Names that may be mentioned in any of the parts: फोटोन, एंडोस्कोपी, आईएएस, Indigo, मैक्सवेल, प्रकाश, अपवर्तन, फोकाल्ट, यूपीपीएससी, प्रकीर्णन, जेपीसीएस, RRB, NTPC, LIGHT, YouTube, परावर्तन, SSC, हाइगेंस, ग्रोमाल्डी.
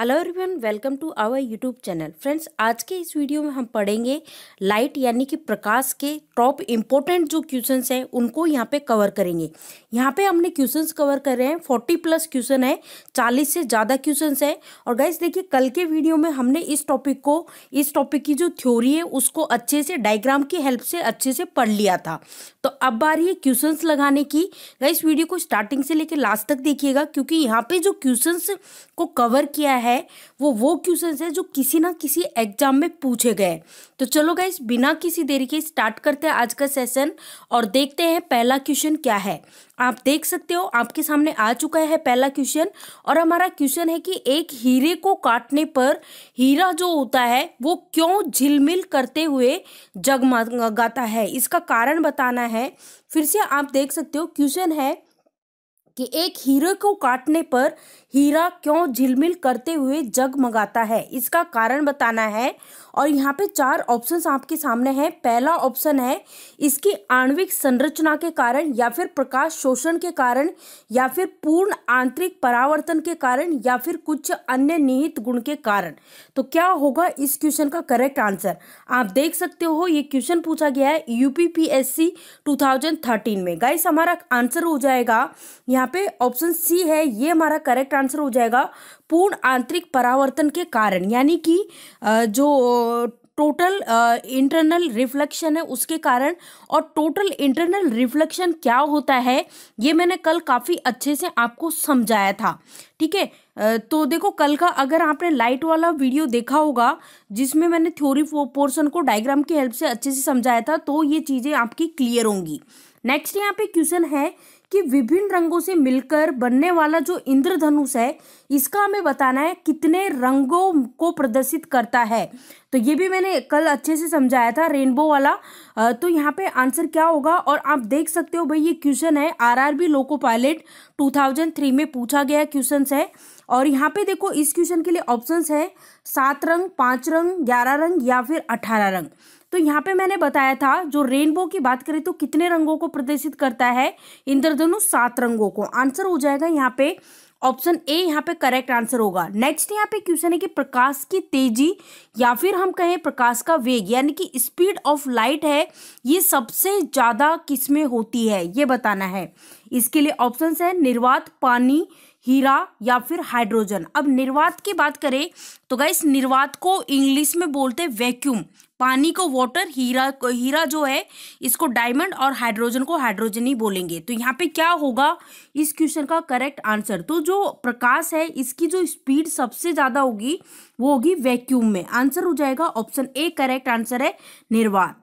Hello everyone, welcome to our YouTube channel. Friends, आज के इस वीडियो में हम पढ़ेंगे लाइट यानी कि प्रकाश के टॉप इम्पोर्टेंट जो क्वेश्चंस हैं उनको यहाँ पे कवर करेंगे। यहाँ पे हमने क्वेश्चंस कवर कर रहे हैं, 40+ क्वेश्चन है, 40 से ज़्यादा क्वेश्चंस हैं। और गाइस देखिए, कल के वीडियो में हमने इस टॉपिक की जो थ्योरी है उसको अच्छे से डायग्राम की हेल्प से अच्छे से पढ़ लिया था। तो अब आ रही है क्वेश्चंस लगाने की। गाइस वीडियो को स्टार्टिंग से लेकर लास्ट तक देखिएगा, क्योंकि यहाँ पे जो क्वेश्चंस को कवर किया है वो क्वेश्चंस है जो किसी ना किसी एग्जाम में पूछे गए। तो चलो गाइस, बिना किसी देरी के स्टार्ट करते हैं आज का सेशन और देखते हैं पहला क्वेश्चन क्या है। आप देख सकते हो आपके सामने आ चुका है पहला क्वेश्चन, और हमारा क्वेश्चन है कि एक हीरे को काटने पर हीरा जो होता है वो क्यों झिलमिल करते हुए जगमगाता है, इसका कारण बताना है। फिर से आप देख सकते हो क्वेश्चन है कि एक हीरे को काटने पर हीरा क्यों झिलमिल करते हुए जगमगाता है, इसका कारण बताना है। और यहाँ पे 4 ऑप्शंस आपके सामने हैं। पहला ऑप्शन है इसकी आणविक संरचना के कारण, या फिर प्रकाश शोषण के कारण, या फिर पूर्ण आंतरिक परावर्तन के कारण, या फिर कुछ अन्य निहित गुण के कारण। तो क्या होगा इस क्वेश्चन का करेक्ट आंसर? आप देख सकते हो ये क्वेश्चन पूछा गया है यूपीपीएससी 2013 में। गाइस हमारा आंसर हो जाएगा यहाँ पे ऑप्शन सी है, ये हमारा करेक्ट आंसर हो जाएगा, पूर्ण आंतरिक परावर्तन के कारण। यानी कि जो टोटल इंटरनल रिफ्लेक्शन है उसके कारण। और टोटल इंटरनल रिफ्लेक्शन क्या होता है ये मैंने कल काफ़ी अच्छे से आपको समझाया था, ठीक है। तो देखो कल का अगर आपने लाइट वाला वीडियो देखा होगा जिसमें मैंने थ्योरी पोर्शन को डायग्राम की हेल्प से अच्छे से समझाया था, तो ये चीज़ें आपकी क्लियर होंगी। नेक्स्ट यहाँ पे क्वेश्चन है कि विभिन्न रंगों से मिलकर बनने वाला जो इंद्रधनुष है इसका हमें बताना है कितने रंगों को प्रदर्शित करता है। तो ये भी मैंने कल अच्छे से समझाया था रेनबो वाला। तो यहाँ पे आंसर क्या होगा? और आप देख सकते हो भाई ये क्वेश्चन है आरआरबी लोको पायलट 2003 में पूछा गया क्वेश्चन है। और यहाँ पे देखो इस क्वेश्चन के लिए ऑप्शंस है 7 रंग, 5 रंग, 11 रंग या फिर 18 रंग। तो यहाँ पे मैंने बताया था जो रेनबो की बात करें तो कितने रंगों को प्रदर्शित करता है इंद्रधनुष, 7 रंगों को। आंसर हो जाएगा यहाँ पे ऑप्शन ए, यहाँ पे करेक्ट आंसर होगा। नेक्स्ट यहाँ पे क्वेश्चन है कि प्रकाश की तेजी या फिर हम कहें प्रकाश का वेग यानी कि स्पीड ऑफ लाइट है ये सबसे ज़्यादा किस में होती है ये बताना है। इसके लिए ऑप्शंस है निर्वात, पानी, हीरा या फिर हाइड्रोजन। अब निर्वात की बात करें तो गाइस निर्वात को इंग्लिश में बोलते हैं वैक्यूम, पानी को वाटर, हीरा जो है इसको डायमंड और हाइड्रोजन को हाइड्रोजन ही बोलेंगे। तो यहाँ पे क्या होगा इस क्वेश्चन का करेक्ट आंसर? तो जो प्रकाश है इसकी जो स्पीड सबसे ज़्यादा होगी वो होगी वैक्यूम में। आंसर हो जाएगा ऑप्शन ए, करेक्ट आंसर है निर्वात।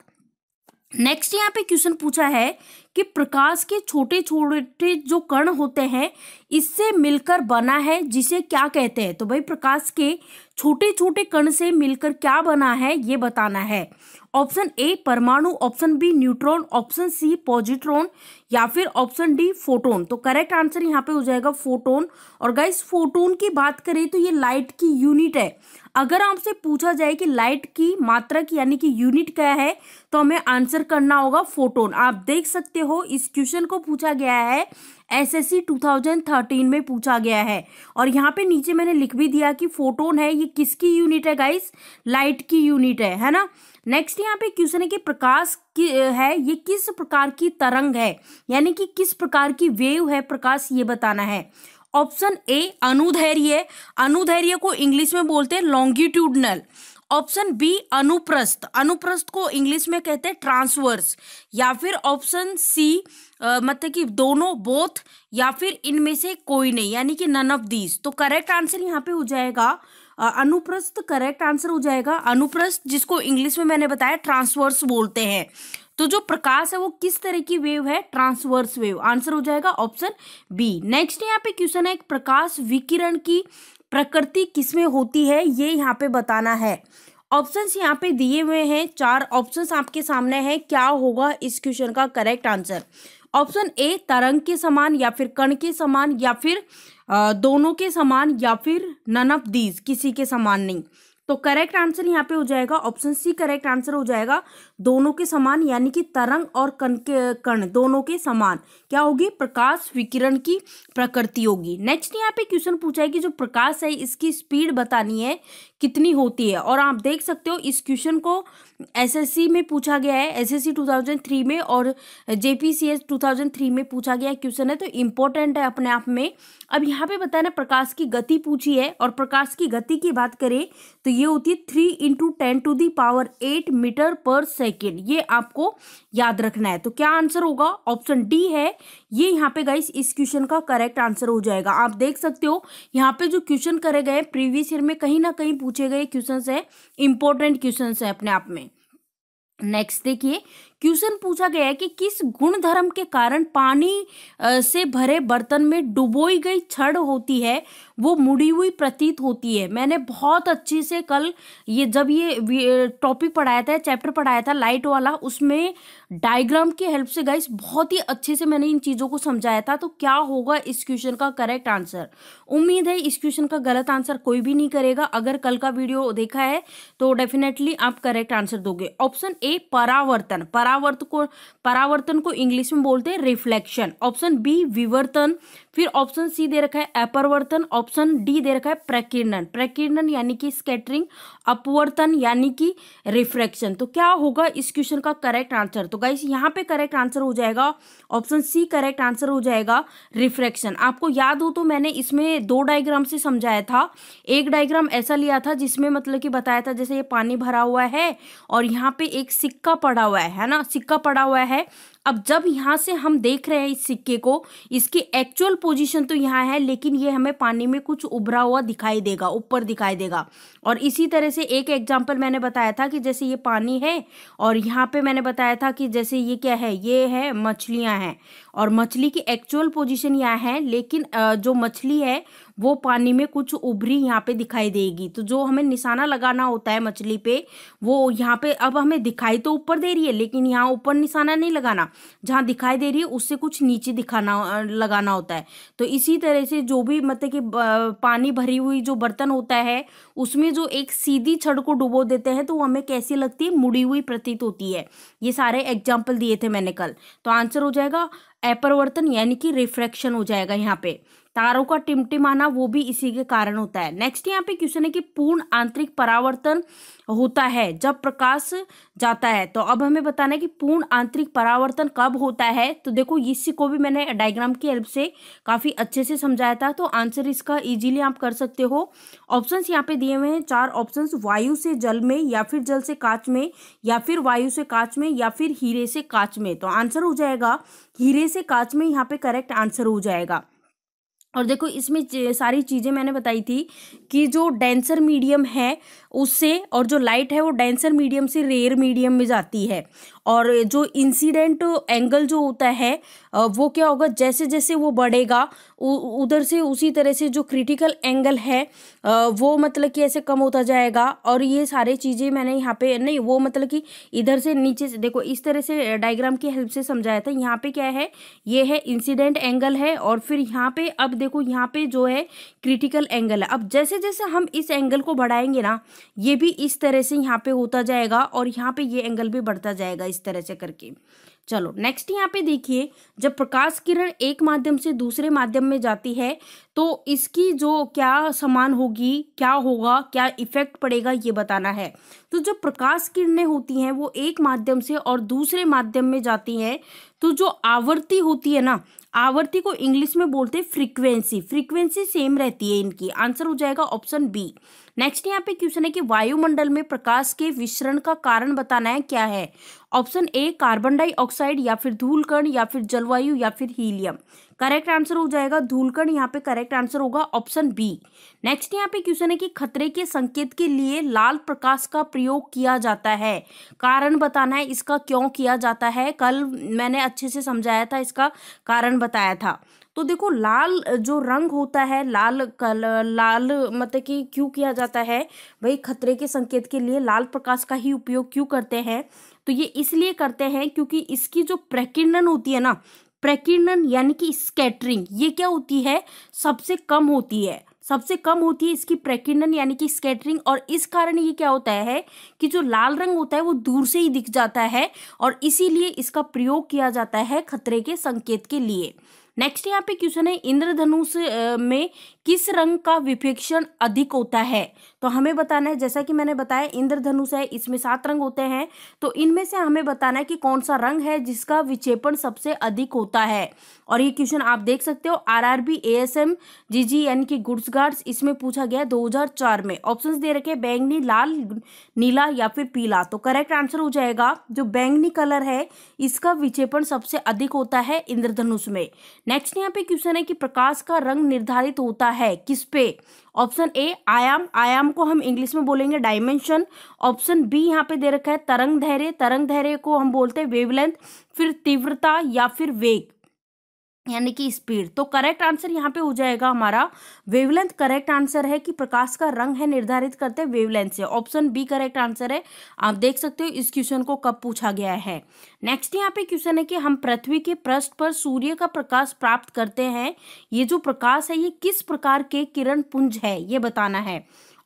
नेक्स्ट यहाँ पे क्वेश्चन पूछा है कि प्रकाश के छोटे छोटे जो कण होते हैं इससे मिलकर बना है जिसे क्या कहते हैं? तो भाई प्रकाश के छोटे छोटे कण से मिलकर क्या बना है ये बताना है। ऑप्शन ए परमाणु, option B neutron, option C positron या फिर ऑप्शन डी फोटोन। तो करेक्ट आंसर यहाँ पे हो जाएगा फोटोन। और गाइस फोटोन की बात करें तो ये लाइट की यूनिट है। अगर आपसे पूछा जाए कि लाइट की मात्रक यानी कि यूनिट क्या है तो हमें आंसर करना होगा फोटोन। आप देख सकते हो इस क्वेश्चन को पूछा गया है SSC 2013 में पूछा गया है। और यहाँ पे नीचे मैंने लिख भी दिया कि फोटोन है ये किसकी यूनिट है गाइस? लाइट की यूनिट है ना। नेक्स्ट यहाँ पे क्वेश्चन है कि प्रकाश की है ये किस प्रकार की तरंग है यानी कि किस प्रकार की वेव है प्रकाश ये बताना है। ऑप्शन ए अनुदैर्ध्य, अनुदैर्ध्य को इंग्लिश में बोलते हैं लॉन्गिट्यूडनल। ऑप्शन बी अनुप्रस्थ, अनुप्रस्थ को इंग्लिश में कहते हैं ट्रांसवर्स। या फिर ऑप्शन सी मतलब कि दोनों, बोथ, या फिर इनमें से कोई नहीं यानी कि नन ऑफ दीज। तो करेक्ट आंसर यहाँ पे हो जाएगा अनुप्रस्थ, करेक्ट आंसर हो जाएगा अनुप्रस्थ, जिसको इंग्लिश में मैंने बताया ट्रांसवर्स बोलते हैं। तो जो प्रकाश है वो किस तरह की वेव है? Transverse wave. आंसर हो जाएगा ऑप्शन बी। नेक्स्ट यहाँ पे क्वेश्चन है एक प्रकाश विकिरण की प्रकृति किसमें होती है ये यहाँ पे बताना है। ऑप्शंस यहाँ पे दिए हुए हैं, 4 ऑप्शंस आपके सामने हैं। क्या होगा इस क्वेश्चन का करेक्ट आंसर? ऑप्शन ए तरंग के समान, या फिर कण के समान, या फिर दोनों के समान, या फिर नन ऑफ दीज, किसी के समान नहीं। तो करेक्ट आंसर यहाँ पे हो जाएगा ऑप्शन सी, करेक्ट आंसर हो जाएगा दोनों के समान, यानी कि तरंग और कण दोनों के समान क्या होगी, प्रकाश विकिरण की प्रकृति होगी। नेक्स्ट यहाँ पे क्वेश्चन पूछा है कि जो प्रकाश है इसकी स्पीड बतानी है कितनी होती है, और आप देख सकते हो इस क्वेश्चन को एसएससी में पूछा गया है, एसएससी 2003 में और जेपीसीएस 2003 में पूछा गया क्वेश्चन है, तो इम्पोर्टेंट है अपने आप में। अब यहाँ पे बताना प्रकाश की गति पूछी है, और प्रकाश की गति की बात करें तो ये होती है 3×10⁸ मीटर पर सेकेंड, ये आपको याद रखना है। तो क्या आंसर होगा, ऑप्शन डी है ये यहाँ पे गाइस, इस क्वेश्चन का करेक्ट आंसर हो जाएगा। आप देख सकते हो यहाँ पे जो क्वेश्चन करे गए प्रीवियस ईयर में कहीं ना कहीं पूछे गए क्वेश्चंस है, इंपॉर्टेंट क्वेश्चंस है अपने आप में। नेक्स्ट देखिए क्वेश्चन पूछा गया है कि किस गुणधर्म के कारण पानी से भरे बर्तन में डुबोई गई छड़ होती है वो मुड़ी हुई प्रतीत होती है। मैंने बहुत अच्छे से कल ये जब ये टॉपिक पढ़ाया था, चैप्टर पढ़ाया था लाइट वाला, उसमें डायग्राम की हेल्प से गाइस बहुत ही अच्छे से मैंने इन चीज़ों को समझाया था। तो क्या होगा इस क्वेश्चन का करेक्ट आंसर? उम्मीद है इस क्वेश्चन का गलत आंसर कोई भी नहीं करेगा, अगर कल का वीडियो देखा है तो डेफिनेटली आप करेक्ट आंसर दोगे। ऑप्शन ए परावर्तन, परावर्तन को इंग्लिश में बोलते हैं रिफ्लेक्शन। ऑप्शन बी विवर्तन, फिर ऑप्शन सी दे रखा है अपवर्तन, ऑप्शन डी दे रखा है प्रकीर्णन, प्रकीर्णन यानी कि स्कैटरिंग, अपवर्तन यानी कि रिफ्रैक्शन। तो क्या होगा इस क्वेश्चन का करेक्ट आंसर? तो गाइस यहाँ पे करेक्ट आंसर हो जाएगा ऑप्शन सी, करेक्ट आंसर हो जाएगा रिफ्रैक्शन। आपको याद हो तो मैंने इसमें 2 डायग्राम से समझाया था, एक डायग्राम ऐसा लिया था जिसमें मतलब कि बताया था जैसे ये पानी भरा हुआ है और यहाँ पे एक सिक्का पड़ा हुआ है ना, सिक्का पड़ा हुआ है। अब जब यहाँ से हम देख रहे हैं इस सिक्के को, इसकी एक्चुअल पोजीशन तो यहाँ है लेकिन ये हमें पानी में कुछ उभरा हुआ दिखाई देगा, ऊपर दिखाई देगा। और इसी तरह से एक एग्जांपल मैंने बताया था कि जैसे ये पानी है और यहाँ पे मैंने बताया था कि जैसे ये क्या है, ये है मछलियाँ हैं और मछली की एक्चुअल पोजीशन यहाँ है लेकिन जो मछली है वो पानी में कुछ उभरी यहाँ पे दिखाई देगी। तो जो हमें निशाना लगाना होता है मछली पे वो यहाँ पे, अब हमें दिखाई तो ऊपर दे रही है लेकिन यहाँ ऊपर निशाना नहीं लगाना, जहाँ दिखाई दे रही है उससे कुछ नीचे दिखाना लगाना होता है। तो इसी तरह से जो भी मतलब कि पानी भरी हुई जो बर्तन होता है उसमें जो एक सीधी छड़ को डुबो देते हैं तो वो हमें कैसी लगती है, मुड़ी हुई प्रतीत होती है। ये सारे एग्जाम्पल दिए थे मैंने कल। तो आंसर हो जाएगा अपवर्तन यानी कि रिफ्रैक्शन हो जाएगा। यहाँ पे तारों का टिमटिमाना वो भी इसी के कारण होता है। नेक्स्ट यहाँ पे क्वेश्चन है कि पूर्ण आंतरिक परावर्तन होता है जब प्रकाश जाता है, तो अब हमें बताना है कि पूर्ण आंतरिक परावर्तन कब होता है। तो देखो इसी को भी मैंने डायग्राम की हेल्प से काफ़ी अच्छे से समझाया था, तो आंसर इसका इजीली आप कर सकते हो। ऑप्शंस यहाँ पे दिए हुए हैं 4 ऑप्शंस, वायु से जल में, या फिर जल से कांच में, या फिर वायु से कांच में, या फिर हीरे से कांच में। तो आंसर हो जाएगा हीरे से कांच में, यहाँ पे करेक्ट आंसर हो जाएगा। और देखो इसमें सारी चीज़ें मैंने बताई थी कि जो डेंसर मीडियम है उससे, और जो लाइट है वो डेंसर मीडियम से रेयर मीडियम में जाती है, और जो इंसिडेंट एंगल जो होता है वो क्या होगा, जैसे जैसे वो बढ़ेगा उधर से उसी तरह से जो क्रिटिकल एंगल है वो मतलब कि ऐसे कम होता जाएगा। और ये सारे चीज़ें मैंने यहाँ पे नहीं, वो मतलब कि इधर से नीचे से देखो इस तरह से डायग्राम की हेल्प से समझाया था। यहाँ पे क्या है, ये है इंसिडेंट एंगल है, और फिर यहाँ पे अब देखो यहाँ पे जो है क्रिटिकल एंगल है। अब जैसे जैसे हम इस एंगल को बढ़ाएंगे ना, ये भी इस तरह से यहाँ पे होता जाएगा और यहाँ पे ये एंगल भी बढ़ता जाएगा इस तरह से करके। चलो नेक्स्ट यहाँ पे देखिए, जब प्रकाश किरण एक माध्यम से दूसरे माध्यम में जाती है तो इसकी जो क्या समान होगी, क्या होगा, क्या इफेक्ट पड़ेगा, ये बताना है। तो जब प्रकाश किरणें होती हैं वो एक माध्यम से और दूसरे माध्यम में जाती हैं तो जो आवर्ती होती है ना, आवर्ती को इंग्लिश में बोलते हैं फ्रीक्वेंसी, फ्रीक्वेंसी सेम रहती है इनकी। आंसर हो जाएगा ऑप्शन बी। नेक्स्ट यहाँ पे क्वेश्चन है कि वायुमंडल में प्रकाश के विसरण का कारण बताना है क्या है। ऑप्शन ए कार्बन डाइऑक्साइड, या फिर धूलकण, या फिर जलवायु, या फिर हीलियम। करेक्ट आंसर हो जाएगा धूलकण, यहाँ पे करेक्ट आंसर होगा ऑप्शन बी। नेक्स्ट यहाँ पे क्वेश्चन है कि खतरे के संकेत के लिए लाल प्रकाश का प्रयोग किया जाता है, कारण बताना है इसका क्यों किया जाता है। कल मैंने अच्छे से समझाया था, इसका कारण बताया था। तो देखो लाल जो रंग होता है, लाल कलर, लाल मतलब कि क्यों किया जाता है भाई, खतरे के संकेत के लिए लाल प्रकाश का ही उपयोग क्यों करते हैं? तो ये इसलिए करते हैं क्योंकि इसकी जो प्रकीर्णन होती है ना, प्रकीर्णन यानी कि स्कैटरिंग, ये क्या होती है, सबसे कम होती है, सबसे कम होती है इसकी प्रकीर्णन यानी कि स्कैटरिंग, और इस कारण ये क्या होता है कि जो लाल रंग होता है वो दूर से ही दिख जाता है और इसीलिए इसका प्रयोग किया जाता है खतरे के संकेत के लिए। नेक्स्ट यहाँ पे क्वेश्चन है, इंद्रधनुष में किस रंग का विक्षेपण अधिक होता है? तो हमें बताना है, जैसा कि मैंने बताया इंद्रधनुष है, इसमें 7 रंग होते हैं, तो इनमें से हमें बताना है कि कौन सा रंग है जिसका विक्षेपण सबसे अधिक होता है। और ये क्वेश्चन आप देख सकते हो आरआरबी, एएसएम, जीजी यानी कि गुड्स गार्ड्स, इसमें पूछा गया 2004 में। ऑप्शन दे रखे बैंगनी, लाल, नीला या फिर पीला। तो करेक्ट आंसर हो जाएगा जो बैंगनी कलर है, इसका विक्षेपण सबसे अधिक होता है इंद्रधनुष में। नेक्स्ट यहाँ पे क्वेश्चन है कि प्रकाश का रंग निर्धारित होता है किस पे? ऑप्शन ए आयाम, आयाम को हम इंग्लिश में बोलेंगे डायमेंशन। ऑप्शन बी यहाँ पे दे रखा है तरंग दैर्घ्य, तरंग दैर्घ्य को हम बोलते हैं वेवलेंथ, फिर तीव्रता या फिर वेग यानी कि स्पीड। तो करेक्ट आंसर यहाँ पे हो जाएगा हमारा वेवलेंथ करेक्ट आंसर है कि प्रकाश का रंग है निर्धारित करते हैं वेवलेंथ से। ऑप्शन बी करेक्ट आंसर है। आप देख सकते हो इस क्वेश्चन को कब पूछा गया है। नेक्स्ट यहाँ पे क्वेश्चन है कि हम पृथ्वी के पृष्ठ पर सूर्य का प्रकाश प्राप्त करते हैं, ये जो प्रकाश है ये किस प्रकार के किरण पुंज है ये बताना है।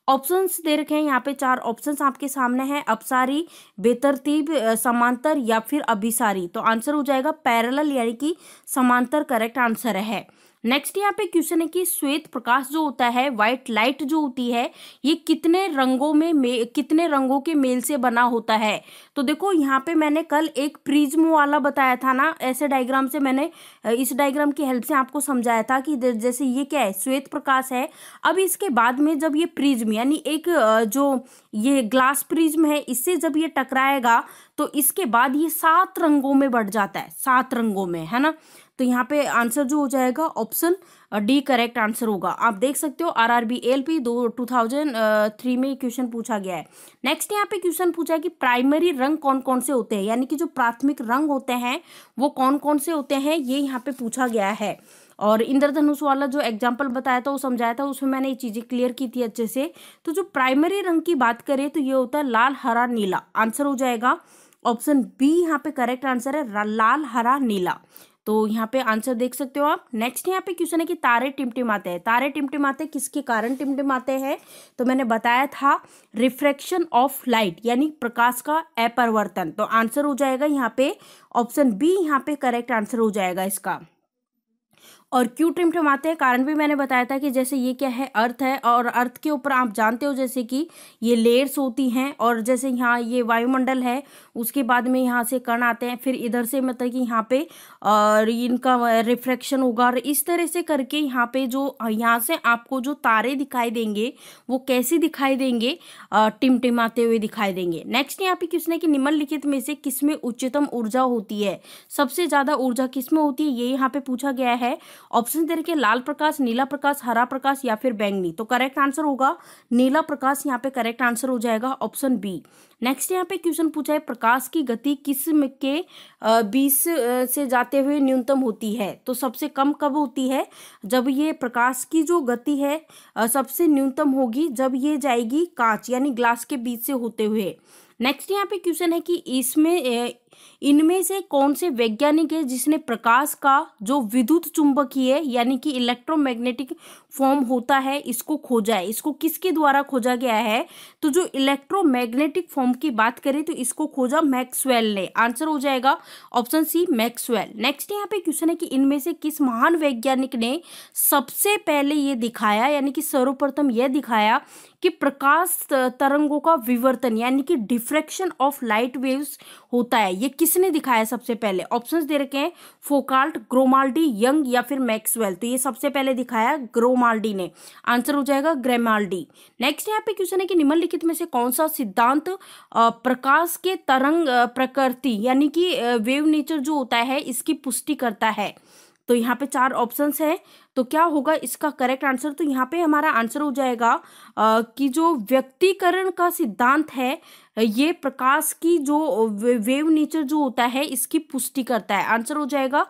ऑप्शंस दे रखे हैं यहाँ पे 4 ऑप्शंस आपके सामने हैं, अपसारी, बेतरतीब, समांतर या फिर अभिसारी। तो आंसर हो जाएगा पैरेलल यानी कि समांतर करेक्ट आंसर है। नेक्स्ट यहाँ पे क्वेश्चन है कि श्वेत प्रकाश जो होता है, व्हाइट लाइट जो होती है, ये कितने रंगों में कितने रंगों के मेल से बना होता है? तो देखो यहाँ पे मैंने कल एक प्रिज्म वाला बताया था ना, ऐसे डायग्राम से मैंने इस डायग्राम की हेल्प से आपको समझाया था कि जैसे ये क्या है श्वेत प्रकाश है। अब इसके बाद में जब ये प्रिज्म यानी एक जो ये ग्लास प्रिज्म है इससे जब ये टकराएगा तो इसके बाद ये 7 रंगों में बढ़ जाता है, 7 रंगों में, है ना। तो यहाँ पे आंसर जो हो जाएगा ऑप्शन डी करेक्ट आंसर होगा। आप देख सकते हो आरआरबी एलपी 2003 में क्वेश्चन पूछा गया है। नेक्स्ट यहाँ पे क्वेश्चन पूछा है कि प्राइमरी रंग कौन कौन से होते हैं, यानी कि जो प्राथमिक रंग होते हैं वो कौन कौन से होते हैं ये यहाँ पे पूछा गया है। और इंद्रधनुष वाला जो एग्जाम्पल बताया था वो समझाया था, उसमें मैंने ये चीज़ें क्लियर की थी अच्छे से। तो जो प्राइमरी रंग की बात करें तो ये होता है लाल, हरा, नीला। आंसर हो जाएगा ऑप्शन बी यहाँ पे करेक्ट आंसर है, लाल, हरा, नीला। तो यहाँ पे आंसर देख सकते हो आप। नेक्स्ट यहाँ पे क्वेश्चन है कि तारे टिमटिमाते हैं, तारे टिमटिमाते किसके कारण टिमटिमाते हैं? तो मैंने बताया था रिफ्रैक्शन ऑफ लाइट यानी प्रकाश का अपवर्तन। तो आंसर हो जाएगा यहाँ पे ऑप्शन बी यहाँ पे करेक्ट आंसर हो जाएगा इसका। और क्यों टिमटिमाते हैं कारण भी मैंने बताया था कि जैसे ये क्या है अर्थ है, और अर्थ के ऊपर आप जानते हो जैसे कि ये लेयर्स होती हैं, और जैसे यहाँ ये वायुमंडल है, उसके बाद में यहाँ से कण आते हैं, फिर इधर से मतलब कि यहाँ पे और इनका रिफ्रैक्शन होगा, और इस तरह से करके यहाँ पे जो यहाँ से आपको जो तारे दिखाई देंगे वो कैसे दिखाई देंगे, टिमटिमाते हुए दिखाई देंगे। नेक्स्ट यहाँ पे किसने कि निम्नलिखित में से किसमें उच्चतम ऊर्जा होती है, सबसे ज़्यादा ऊर्जा किसमें होती है ये यहाँ पे पूछा गया है। ऑप्शन दे रखे लाल प्रकाश, नीला प्रकाश, हरा प्रकाश या फिर बैंगनी। तो करेक्ट आंसर होगा नीला प्रकाश यहाँ पे करेक्ट आंसर हो जाएगा ऑप्शन बी। नेक्स्ट यहाँ पे क्वेश्चन पूछा है प्रकाश की गति किस के 20 से जाते हुए न्यूनतम होती है? तो सबसे कम कब होती है? जब ये प्रकाश की जो गति है सबसे न्यूनतम होगी जब ये जाएगी कांच यानी ग्लास के बीच से होते हुए। नेक्स्ट यहाँ पे क्वेश्चन है कि इसमें इनमें से कौन से वैज्ञानिक है जिसने प्रकाश का जो विद्युत चुंबकीय यानी कि इलेक्ट्रोमैग्नेटिक फॉर्म होता है इसको खोजा है? इसको किसके द्वारा खोजा गया है? तो जो इलेक्ट्रोमैग्नेटिक फॉर्म की बात करें तो इसको खोजा मैक्सवेल ने। आंसर हो जाएगा ऑप्शन सी मैक्सवेल। नेक्स्ट यहाँ पे क्वेश्चन है कि इनमें से किस महान वैज्ञानिक ने सबसे पहले ये दिखाया यानी कि सर्वप्रथम यह दिखाया कि प्रकाश तरंगों का विवर्तन यानी कि डिफ्रैक्शन ऑफ लाइट वेव्स होता है, ये किसने दिखाया सबसे पहले? ऑप्शंस दे रखे हैं फोकाल्ट, ग्रोमाल्डी, यंग या फिर मैक्सवेल। तो ये सबसे पहले दिखाया ग्रोमाल्डी ने। आंसर हो जाएगा ग्रोमाल्डी। नेक्स्ट यहाँ पे क्वेश्चन है कि निम्नलिखित में से कौन सा सिद्धांत प्रकाश के तरंग प्रकृति यानी कि वेव नेचर जो होता है इसकी पुष्टि करता है? तो यहाँ पे 4 ऑप्शंस हैं, तो क्या होगा इसका करेक्ट आंसर? तो यहाँ पे हमारा आंसर हो जाएगा कि जो व्यक्तिकरण का सिद्धांत है ये प्रकाश की जो वेव नेचर जो होता है इसकी पुष्टि करता है। आंसर हो जाएगा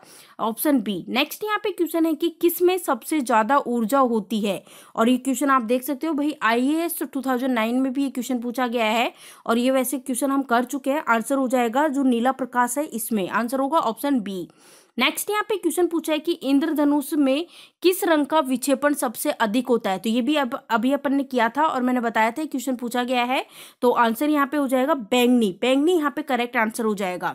ऑप्शन बी। नेक्स्ट यहाँ पे क्वेश्चन है कि किस में सबसे ज़्यादा ऊर्जा होती है, और ये क्वेश्चन आप देख सकते हो भाई आईएएस 2009 में भी ये क्वेश्चन पूछा गया है, और ये वैसे क्वेश्चन हम कर चुके हैं। आंसर हो जाएगा जो नीला प्रकाश है इसमें। आंसर होगा ऑप्शन बी। नेक्स्ट यहाँ पे क्वेश्चन पूछा है कि इंद्रधनुष में किस रंग का विक्षेपण सबसे अधिक होता है, तो ये भी अभी अपन ने किया था और मैंने बताया था, क्वेश्चन पूछा गया है, तो आंसर यहाँ पे हो जाएगा बैंगनी। बैंगनी यहाँ पे करेक्ट आंसर हो जाएगा।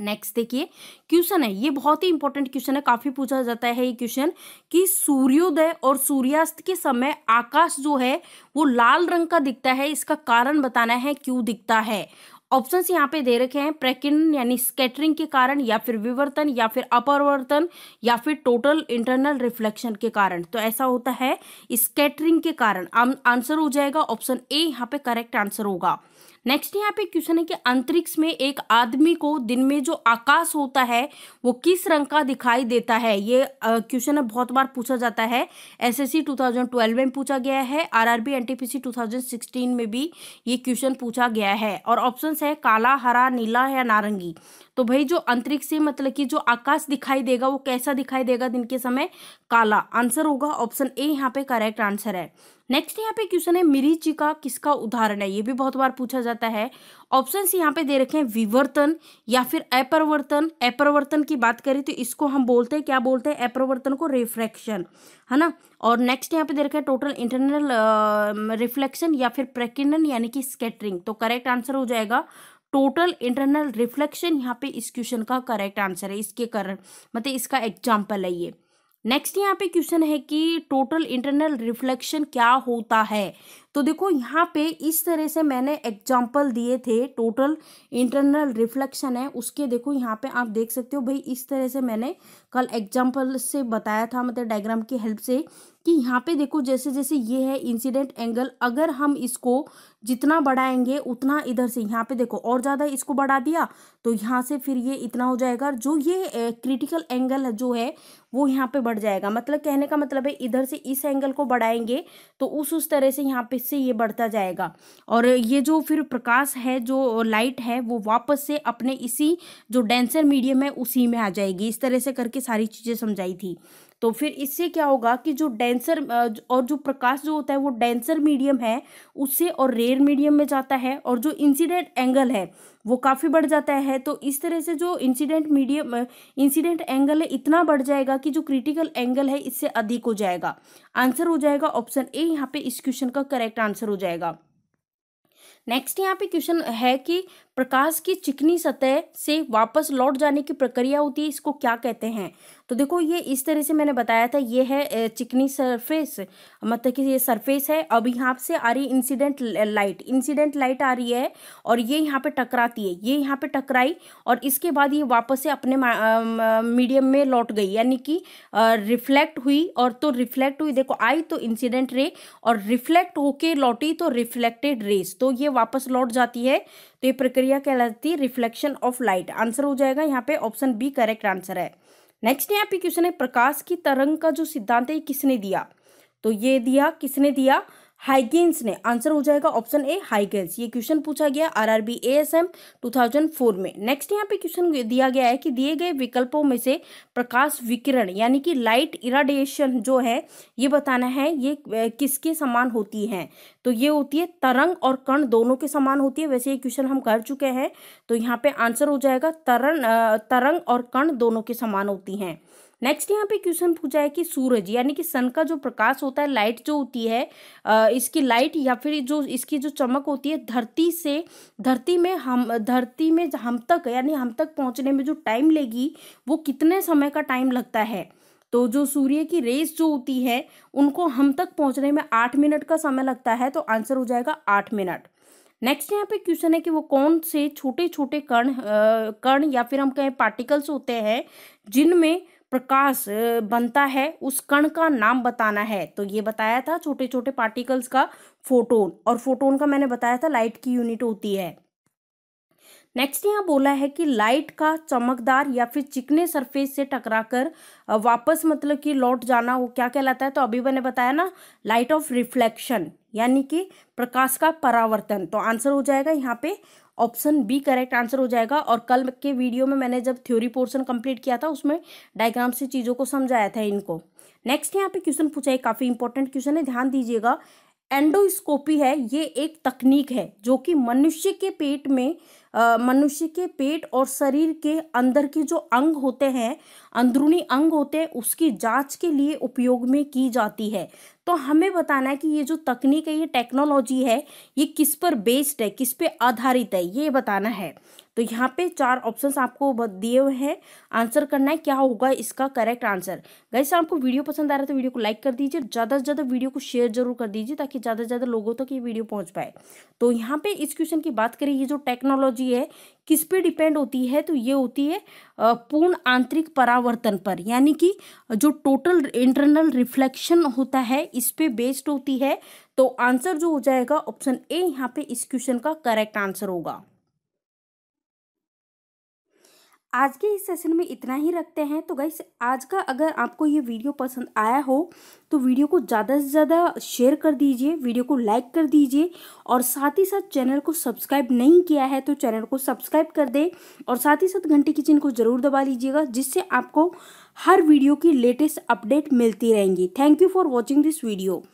नेक्स्ट देखिए क्वेश्चन है, ये बहुत ही इंपॉर्टेंट क्वेश्चन है, काफी पूछा जाता है ये क्वेश्चन कि सूर्योदय और सूर्यास्त के समय आकाश जो है वो लाल रंग का दिखता है, इसका कारण बताना है क्यों दिखता है। ऑप्शंस यहाँ पे दे रखे हैं, प्रकीर्णन यानी स्कैटरिंग के कारण, या फिर विवर्तन, या फिर अपवर्तन, या फिर टोटल इंटरनल रिफ्लेक्शन के कारण। तो ऐसा होता है स्कैटरिंग के कारण, आंसर हो जाएगा ऑप्शन ए यहाँ पे करेक्ट आंसर होगा। नेक्स्ट यहाँ पे क्वेश्चन है कि अंतरिक्ष में एक आदमी को दिन में जो आकाश होता है वो किस रंग का दिखाई देता है। ये क्वेश्चन बहुत बार पूछा जाता है, एसएससी 2012 में पूछा गया है, आरआरबी एनटीपीसी 2016 में भी ये क्वेश्चन पूछा गया है। और ऑप्शंस है काला, हरा, नीला या नारंगी। तो भाई जो अंतरिक्ष से मतलब कि जो आकाश दिखाई देगा वो कैसा दिखाई देगा दिन के समय, काला। आंसर होगा ऑप्शन ए यहाँ पे करेक्ट आंसर है। नेक्स्ट यहाँ पे क्वेश्चन है मरीचिका किसका उदाहरण है, ये भी बहुत बार पूछा जाता है। ऑप्शंस यहाँ पे दे रखे हैं विवर्तन या फिर अपवर्तन। अपवर्तन की बात करें तो इसको हम बोलते हैं, क्या बोलते हैं अपवर्तन को, रिफ्रैक्शन, है ना। और नेक्स्ट यहाँ पे दे रखे हैं टोटल इंटरनल रिफ्लेक्शन या फिर प्रकीर्णन यानी कि स्कैटरिंग। तो करेक्ट आंसर हो जाएगा टोटल इंटरनल रिफ्लेक्शन, यहाँ पे इस क्वेश्चन का करेक्ट आंसर है, इसके कारण मतलब इसका एग्जाम्पल है ये। नेक्स्ट यहाँ पे क्वेश्चन है कि टोटल इंटरनल रिफ्लेक्शन क्या होता है, तो देखो यहाँ पे इस तरह से मैंने एग्जाम्पल दिए थे, टोटल इंटरनल रिफ्लेक्शन है उसके, देखो यहाँ पे आप देख सकते हो भाई, इस तरह से मैंने कल एग्जाम्पल से बताया था, मतलब डायग्राम की हेल्प से, कि यहाँ पे देखो जैसे जैसे ये है इंसिडेंट एंगल, अगर हम इसको जितना बढ़ाएंगे उतना इधर से, यहाँ पे देखो और ज़्यादा इसको बढ़ा दिया तो यहाँ से फिर ये इतना हो जाएगा, जो ये क्रिटिकल एंगल जो है वो यहाँ पे बढ़ जाएगा। मतलब कहने का मतलब है इधर से इस एंगल को बढ़ाएंगे तो उस तरह से यहाँ पे से ये बढ़ता जाएगा, और ये जो फिर प्रकाश है, जो लाइट है, वो वापस से अपने इसी जो डेंसर मीडियम है उसी में आ जाएगी। इस तरह से करके सारी चीज़ें समझाई थी। तो फिर इससे क्या होगा कि जो डेंसर और जो प्रकाश जो होता है वो डेंसर मीडियम है उससे और रेयर मीडियम में जाता है, और जो इंसिडेंट एंगल है वो काफ़ी बढ़ जाता है। तो इस तरह से जो इंसिडेंट एंगल है इतना बढ़ जाएगा कि जो क्रिटिकल एंगल है इससे अधिक हो जाएगा। आंसर हो जाएगा ऑप्शन ए यहाँ पे इस क्वेश्चन का करेक्ट आंसर हो जाएगा। नेक्स्ट यहाँ पे क्वेश्चन है कि प्रकाश की चिकनी सतह से वापस लौट जाने की प्रक्रिया होती है, इसको क्या कहते हैं। तो देखो ये इस तरह से मैंने बताया था, ये है चिकनी सरफेस, मतलब कि ये सरफेस है, अब यहाँ से आ रही इंसिडेंट लाइट आ रही है और ये यहाँ पे टकराती है, ये यहाँ पे टकराई और इसके बाद ये वापस से अपने मीडियम में लौट गई, यानी कि रिफ्लेक्ट हुई, और तो रिफ्लेक्ट हुई, देखो आई तो इंसिडेंट रे, और रिफ्लेक्ट होके लौटी तो रिफ्लेक्टेड रेस, तो ये वापस लौट जाती है, तो ये प्रक्रिया कहलाती है रिफ्लेक्शन ऑफ लाइट। आंसर हो जाएगा यहाँ पे ऑप्शन बी करेक्ट आंसर है। नेक्स्ट यहाँ पे क्वेश्चन है प्रकाश की तरंग का जो सिद्धांत है किसने दिया, तो ये दिया किसने दिया, हाइगेंस ने। आंसर हो जाएगा ऑप्शन ए हाइगेंस। ये क्वेश्चन पूछा गया आरआरबी एएसएम 2004 में। नेक्स्ट यहाँ पे क्वेश्चन दिया गया है कि दिए गए विकल्पों में से प्रकाश विकिरण यानी कि लाइट इराडिएशन जो है ये बताना है ये किसके समान होती है, तो ये होती है तरंग और कण दोनों के समान होती है। वैसे ये क्वेश्चन हम कर चुके हैं, तो यहाँ पे आंसर हो जाएगा तरंग और कण दोनों के समान होती हैं। नेक्स्ट यहाँ पे क्वेश्चन पूछा है कि सूरज यानी कि सन का जो प्रकाश होता है, लाइट जो होती है, इसकी लाइट या फिर जो इसकी जो चमक होती है धरती में हम तक यानी हम तक पहुँचने में जो टाइम लेगी वो कितने समय का टाइम लगता है। तो जो सूर्य की रेस जो होती है उनको हम तक पहुँचने में 8 मिनट का समय लगता है, तो आंसर हो जाएगा 8 मिनट। नेक्स्ट यहाँ पे क्वेश्चन है कि वो कौन से छोटे छोटे कण या फिर हम कहें पार्टिकल्स होते हैं जिनमें प्रकाश बनता है, उस कण का नाम बताना है। तो ये बताया था छोटे छोटे पार्टिकल्स का फोटोन, और फोटोन का मैंने बताया था लाइट की यूनिट होती है। नेक्स्ट यहाँ बोला है कि लाइट का चमकदार या फिर चिकने सरफेस से टकराकर वापस मतलब कि लौट जाना वो क्या कहलाता है, तो अभी मैंने बताया ना लाइट ऑफ रिफ्लेक्शन यानी कि प्रकाश का परावर्तन। तो आंसर हो जाएगा यहाँ पे ऑप्शन बी करेक्ट आंसर हो जाएगा। और कल के वीडियो में मैंने जब थ्योरी पोर्शन कंप्लीट किया था उसमें डायग्राम से चीज़ों को समझाया था इनको। नेक्स्ट यहाँ पे क्वेश्चन पूछा है, काफ़ी इंपॉर्टेंट क्वेश्चन है, ध्यान दीजिएगा। एंडोस्कोपी है, ये एक तकनीक है जो कि मनुष्य के पेट में, मनुष्य के पेट और शरीर के अंदर के जो अंग होते हैं, अंदरूनी अंग होते हैं, उसकी जांच के लिए उपयोग में की जाती है। तो हमें बताना है कि ये जो तकनीक है, ये टेक्नोलॉजी है, ये किस पर बेस्ड है, किस पे आधारित है, ये बताना है। तो यहाँ पे 4 ऑप्शंस आपको दिए हुए हैं, आंसर करना है क्या होगा इसका करेक्ट आंसर। गाइस आपको वीडियो पसंद आ रहा है तो वीडियो को लाइक कर दीजिए, ज़्यादा से ज़्यादा वीडियो को शेयर जरूर कर दीजिए ताकि ज़्यादा से ज़्यादा लोगों तक ये वीडियो पहुँच पाए। तो यहाँ पे इस क्वेश्चन की बात करें, ये जो टेक्नोलॉजी है किस पे डिपेंड होती है, तो ये होती है पूर्ण आंतरिक परावर्तन पर, यानी कि जो टोटल इंटरनल रिफ्लेक्शन होता है इस पे बेस्ड होती है। तो आंसर जो हो जाएगा ऑप्शन ए यहाँ पे इस क्वेश्चन का करेक्ट आंसर होगा। आज के इस सेशन में इतना ही रखते हैं। तो गाइस आज का अगर आपको ये वीडियो पसंद आया हो तो वीडियो को ज़्यादा से ज़्यादा शेयर कर दीजिए, वीडियो को लाइक कर दीजिए और साथ ही साथ चैनल को सब्सक्राइब नहीं किया है तो चैनल को सब्सक्राइब कर दें और साथ ही साथ घंटे की चिन्ह को ज़रूर दबा लीजिएगा, जिससे आपको हर वीडियो की लेटेस्ट अपडेट मिलती रहेंगी। Thank you for watching this video.